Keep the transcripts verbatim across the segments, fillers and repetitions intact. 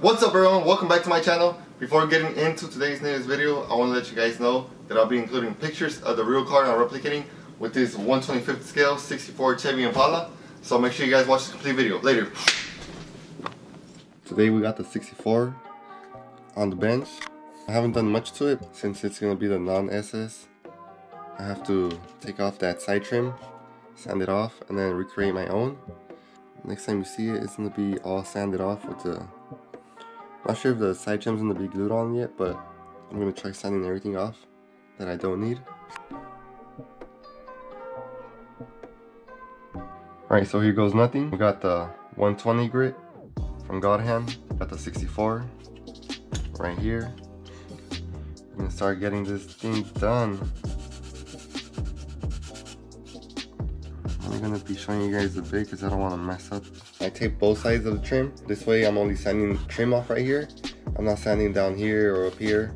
What's up everyone, welcome back to my channel. Before getting into today's latest video, I want to let you guys know that I'll be including pictures of the real car I'm replicating with this one twenty-fifth scale sixty-four Chevy Impala. So make sure you guys watch the complete video. Later. Today we got the sixty-four on the bench. I haven't done much to it since it's going to be the non-S S. I have to take off that side trim, sand it off, and then recreate my own. Next time you see it, it's going to be all sanded off with the... Not sure if the side trim's gonna be glued on yet, but I'm gonna try sanding everything off that I don't need. Alright, so here goes nothing. We got the one twenty grit from Godhand. Got the sixty-four right here. I'm gonna start getting this thing done. I'm gonna be showing you guys the bit because I don't want to mess up. I tape both sides of the trim. This way I'm only sanding the trim off right here. I'm not sanding down here or up here.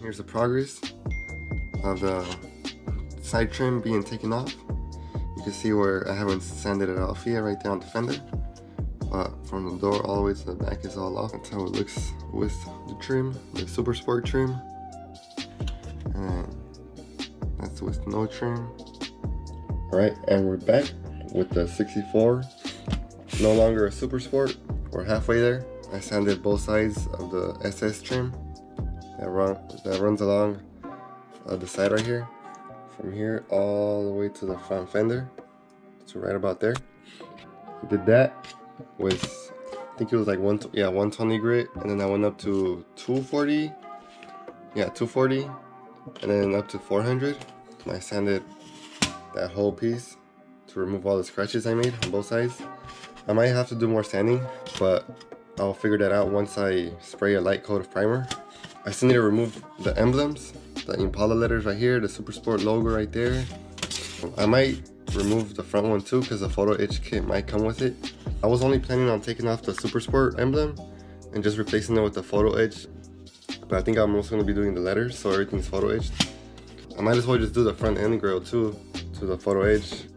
Here's the progress of the side trim being taken off. You can see where I haven't sanded it off yet, right there on the fender. But from the door all the way to the back is all off. That's how it looks with the trim, the super sport trim. And that's with no trim. Alright, and we're back with the sixty-four. No longer a super sport. We're halfway there. I sanded both sides of the S S trim that, run, that runs along uh, the side right here. From here all the way to the front fender. So right about there. Did that with, I think it was like one, yeah, one twenty grit, and then I went up to two forty, yeah, two forty, and then up to four hundred. And I sanded that whole piece to remove all the scratches I made on both sides. I might have to do more sanding, but I'll figure that out once I spray a light coat of primer. I still need to remove the emblems, the Impala letters right here, the Super Sport logo right there. I might remove the front one too because the photo itch kit might come with it. I was only planning on taking off the Super Sport emblem and just replacing it with the photo edge, but I think I'm also going to be doing the letters, so everything's photo edged. I might as well just do the front end grill too to the photo edge.